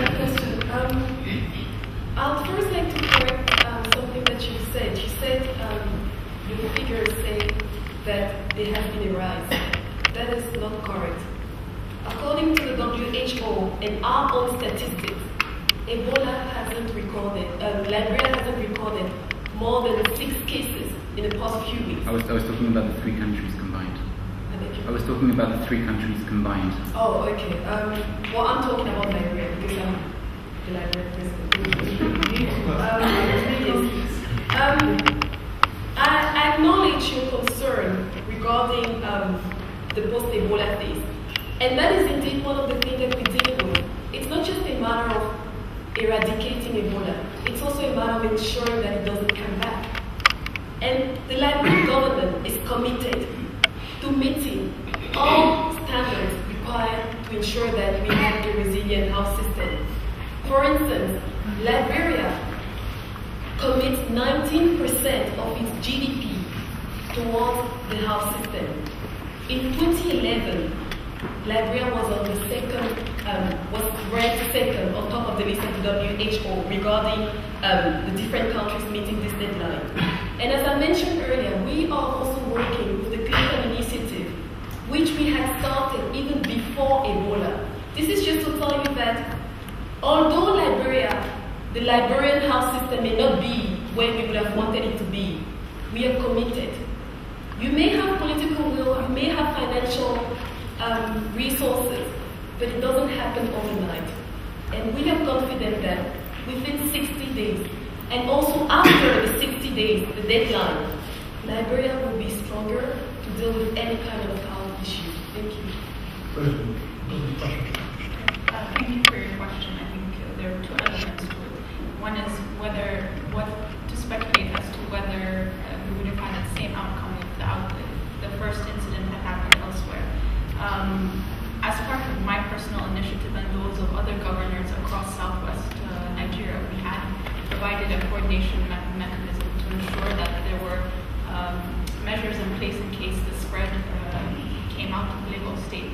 that question. Um, I'll first like to correct um, something that you said. You said um, the figures say that there has been a rise. That is not correct. According to the W H O and our own statistics, Ebola hasn't recorded, uh, Liberia hasn't recorded more than six cases in the past few weeks. I was, I was talking about the three countries combined. I, I was talking about the three countries combined. Oh, okay. Um, well, I'm talking about Liberia because I'm the Liberian president. um, I acknowledge your concern regarding um, the post-Ebola phase, and that is indeed one of the things that we're dealing with. It's not just a matter of eradicating Ebola, it's also a matter of ensuring that it doesn't come back. And the Liberian government is committed to meeting all standards required to ensure that we have a resilient health system. For instance, Liberia commits nineteen percent of its G D P towards the health system. In twenty eleven, Liberia was on the second, um, was ranked second on top of the list of the W H O regarding um, the different countries meeting this deadline. And as I mentioned earlier, we are also working with the Clinical Initiative, which we had started even before Ebola. This is just to tell you that although Liberia, the Liberian health system may not be where we would have wanted it to be, we are committed. You may have political will, you may have financial um, resources, but it doesn't happen overnight. And we are confident that within sixty days, and also after the sixty days, the deadline, Liberia will be stronger to deal with any kind of health issue. Thank you. Uh, thank you for your question. I think there are two elements to it. One is whether, what to speculate as to whether uh, we would have had the same outcome if the, out the first incident had happened elsewhere. Um, as part of my personal initiative and those of other governors across Southwest uh, Nigeria, we had provided a coordination me mechanism to ensure that there were um, measures in place in case the spread uh, came out of Lagos State.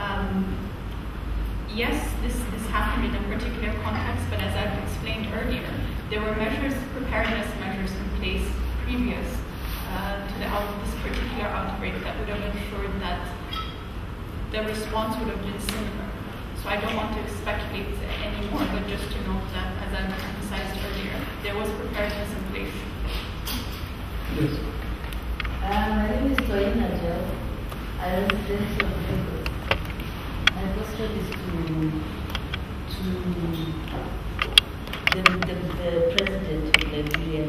Um, yes, this, this happened in a particular context, but as I've explained earlier, there were measures, preparedness measures in place previous uh, to the out this particular outbreak that would have ensured that the response would have been similar. So I don't want to speculate anymore, but just to note that, as I emphasized earlier, there was preparedness in place. Yes. Uh, my name is Toyin Ajel. I am a resident of Lagos. My question is to, to the, the, the president of Liberia,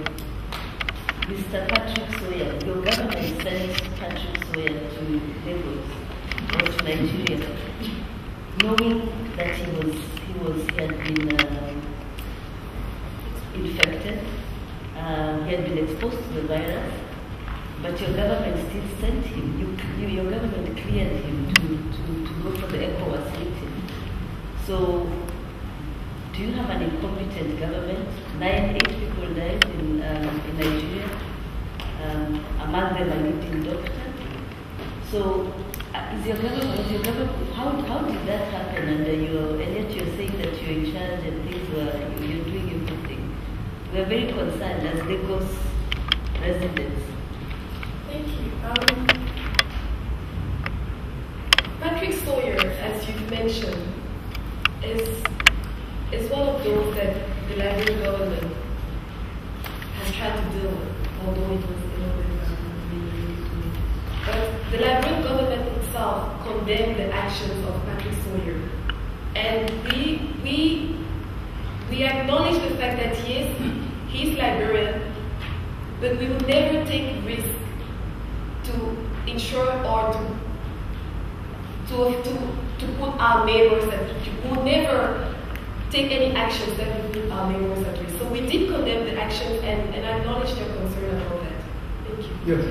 Mister Patrick Sawyer. Your government is sending Patrick Sawyer to Lagos. To Nigeria, knowing that he was he was he had been uh, infected, uh, he had been exposed to the virus, but your government still sent him. You, you your government cleared him to, to, to go for the ECOWAS meeting. So, do you have an incompetent government? Nine, eight people died in um, in Nigeria, um, among them a leading doctor. So. Is your government, is your government, how, how did that happen under your, and yet you're saying that you're in charge and things were, you're doing everything. We're very concerned as Lagos residents. Thank you. Um, Patrick Sawyer, as you've mentioned, is, is one of those that the Liberian government has tried to deal with, although it was a little bit But the Liberian government itself condemned the actions of Patrick Sawyer. And we, we, we acknowledge the fact that yes, he's Liberian, but we will never take risk to ensure or to, to, to, to put our neighbors at risk. We will never take any actions that will put our neighbors at risk. So we did condemn the actions and, and acknowledge their concern about that. Thank you. Yes.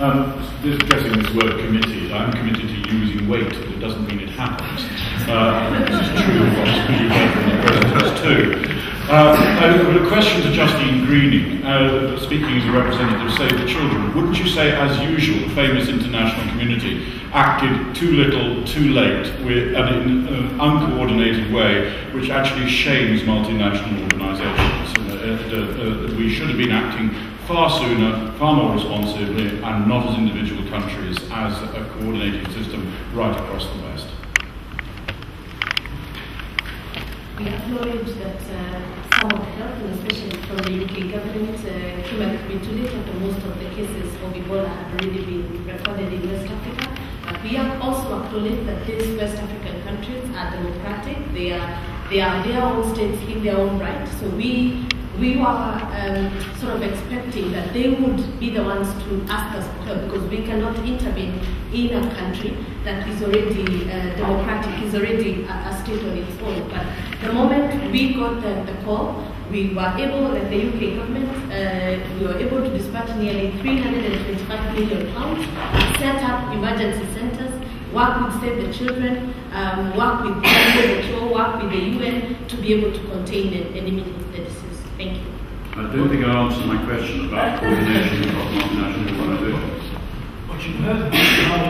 Um, this addressing this word committed, I'm committed to using weight, but it doesn't mean it happens. Uh, this is true across the U K and the presidents too. Uh, a, a question to Justine Greening, uh, speaking as a representative of Save the Children. Wouldn't you say, as usual, the famous international community acted too little, too late, with, and in an uncoordinated way, which actually shames multinational organisations? Uh, uh, uh, we should have been acting far sooner, far more responsibly, and not as individual countries, as a coordinated system right across the West. We acknowledge that uh, some of the help, and especially from the U K government, uh, came a bit too late, and most of the cases of Ebola had already been recorded in West Africa. But we have also acknowledged that these West African countries are democratic, they are, they are their own states in their own right, so we We were um, sort of expecting that they would be the ones to ask us for help, because we cannot intervene in a country that is already uh, democratic, is already a, a state on its own. But the moment we got the, the call, we were able, like the U K government, uh, we were able to dispatch nearly three hundred twenty-five million pounds, set up emergency centres, work with Save the Children, um, work with W H O, work with the U N to be able to contain and eliminate the disease. Thank you. I don't think I answered my question about coordination of multinational organizations. What you've heard about how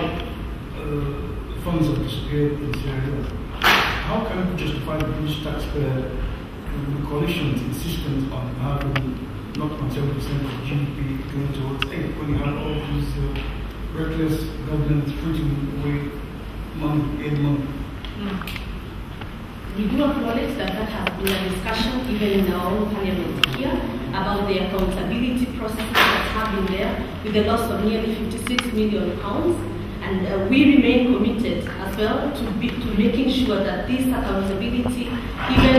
uh, funds have disappeared in Sierra Leone. How how can we justify the British taxpayer in coalition's insistence on having not seven percent of G D P going towards aid when you had all these uh, reckless governments fruiting away money, aid money? Mm. We do acknowledge that that has been a discussion even in our own parliament here about the accountability processes that have been there with the loss of nearly fifty-six million pounds. And uh, we remain committed as well to, be, to making sure that this accountability, even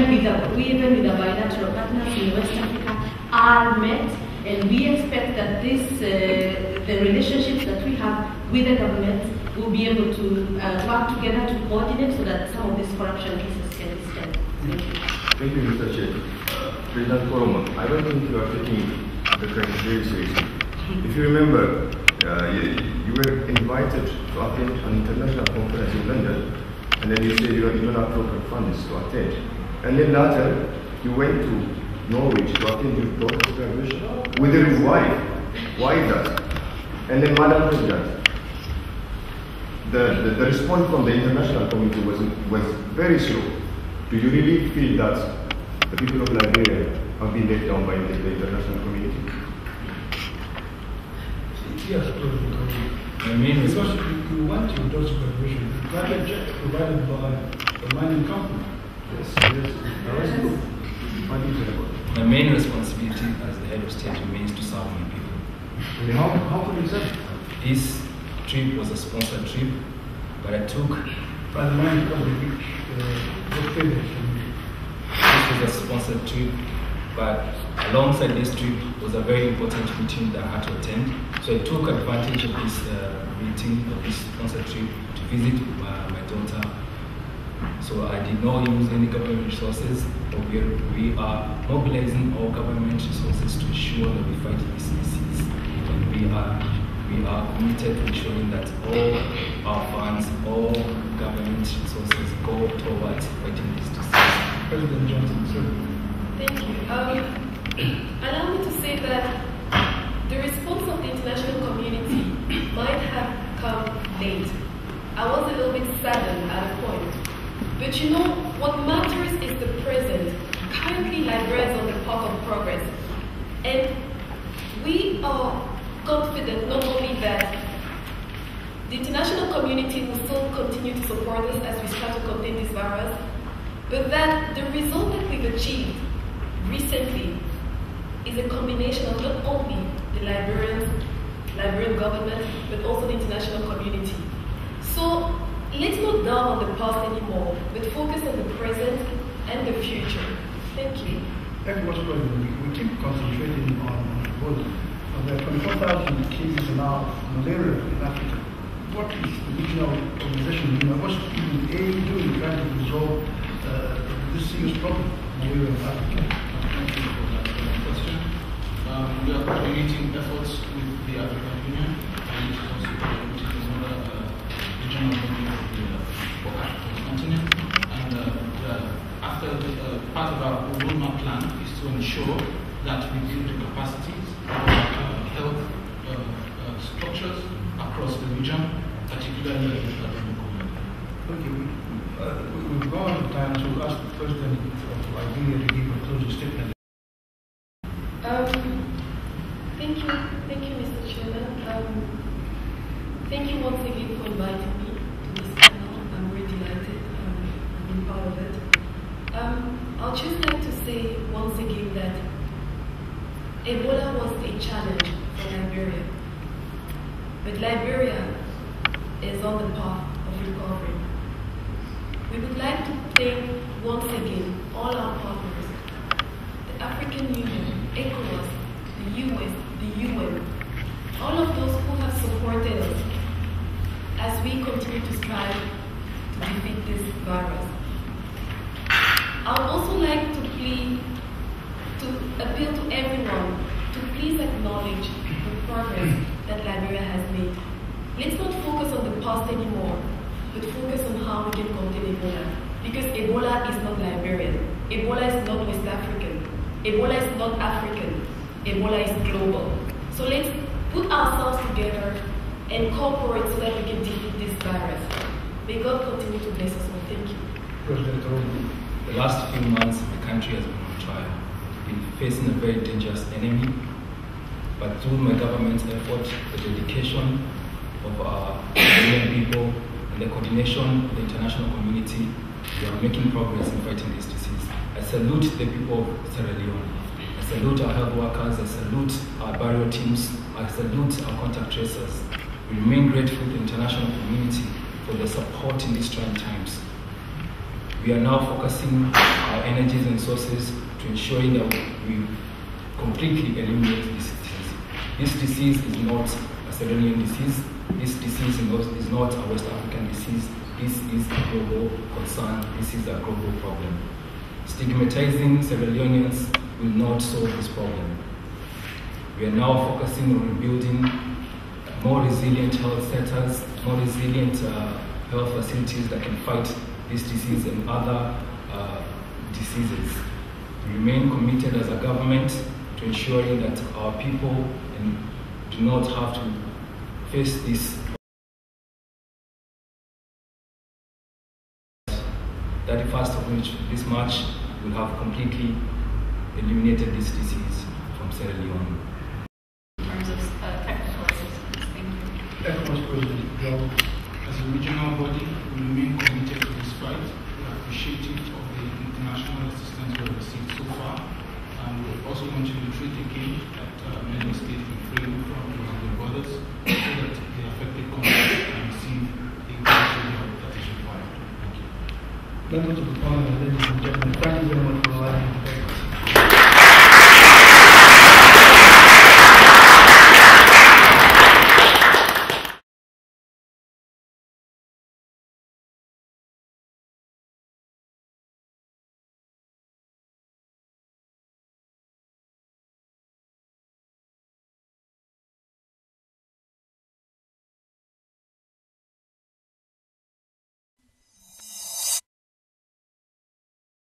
with the, even with the bilateral partners in West Africa, are met. And we expect that this, uh, the relationships that we have with the governments will be able to uh, work together to coordinate so that some of these corruption cases can be stopped. Thank you. Thank you, Mister Chair. Uh, President Koroma, I don't think you are taking the current very seriously. If you remember, uh, you, you were invited to attend an international conference in London, and then you said you don't have appropriate funds to attend. And then later, you went to Norwich to attend your daughter's graduation with your wife. Why is that? And then, Madam President, The, the, the response from the international community was, was very slow. Do you really feel that the people of Liberia have been let down by the, the international community? Yes, I mean, because you, you want your daughter's graduation, you got a check provided by a mining company. Yes, yes, yes. Yes. The main responsibility as the head of state remains to serve my people. I mean, how, how could you say that? Trip was a sponsored trip, but I took by the money from the beach. This was a sponsored trip, but alongside this trip was a very important meeting that I had to attend. So I took advantage of this uh, meeting, of this sponsored trip, to visit my, my daughter. So I did not use any government resources, but we are, we are mobilizing all government resources to ensure that we fight this disease, and we are. We are committed to ensuring that all our funds, all government resources go towards fighting this disease. President Johnson, sir. Thank you. Um, allow me to say that the response of the international community might have come late. I was a little bit saddened at a point. But you know, what matters is the present. Currently, Liberia is on the path of progress. And we are confident not only that the international community will still continue to support us as we start to contain this virus, but that the result that we've achieved recently is a combination of not only the Liberians, Liberian government, but also the international community. So let's not dwell on the past anymore, but focus on the present and the future. Thank you. Thank you, Mister President. We keep concentrating on Ebola. There are twenty-four thousand cases now of malaria in Africa. What is the regional organization, you know, what's the aim doing trying to resolve uh, this serious problem of malaria in Africa? Thank you for that question. Um, we are coordinating efforts with the African Union and also with another uh, regional community for the African continent. And uh, uh, after uh, part of our roadmap plan is to ensure that we build the capacities Uh, health uh, uh, structures across the region, particularly in the local level. Okay, we, uh, we've gone out of time, so we'll ask the President of Liberia to give a closing statement. Um, thank you, thank you, Mister Chairman. Um, thank you once again for inviting me to this panel. I'm really delighted and I'm proud of it. Um, I'll just like to say once again that Ebola was a challenge for Liberia, but Liberia is on the path of recovery. We would like to thank once again all our partners, the African Union, ECOWAS, the U S, the U N, all of those who have supported us as we continue to strive to defeat this virus. I would also like to plead to appeal to everyone to please acknowledge the progress that Liberia has made. Let's not focus on the past anymore, but focus on how we can contain Ebola. Because Ebola is not Liberian. Ebola is not West African. Ebola is not African. Ebola is global. So let's put ourselves together and cooperate so that we can defeat this virus. May God continue to bless us all. Thank you. President Obi, the last few months the country has been on trial. It's been facing a very dangerous enemy, but through my government's effort, the dedication of our Nigerian people, and the coordination of the international community, we are making progress in fighting this disease. I salute the people of Sierra Leone. I salute our health workers. I salute our barrier teams. I salute our contact tracers. We remain grateful to the international community for their support in these trying times. We are now focusing our energies and resources to ensuring that we completely eliminate this disease. This disease is not a Sierra Leone disease. This disease is not a West African disease. This is a global concern. This is a global problem. Stigmatizing Sierra Leoneans will not solve this problem. We are now focusing on rebuilding more resilient health centers, more resilient uh, health facilities that can fight this disease and other uh, diseases. We remain committed as a government to ensuring that our people do not have to face this. thirty-first of March, this March, will have completely eliminated this disease from Sierra Leone. In terms of uh, technical assistance, thank you. ECOWAS President, as a regional body, we remain committed to this fight. We are appreciative of the international assistance we have received so far, and we also want to reiterate again that uh, many states refrain from closing their borders so that the affected countries can receive the international help that is required. Thank you. Thank you very much.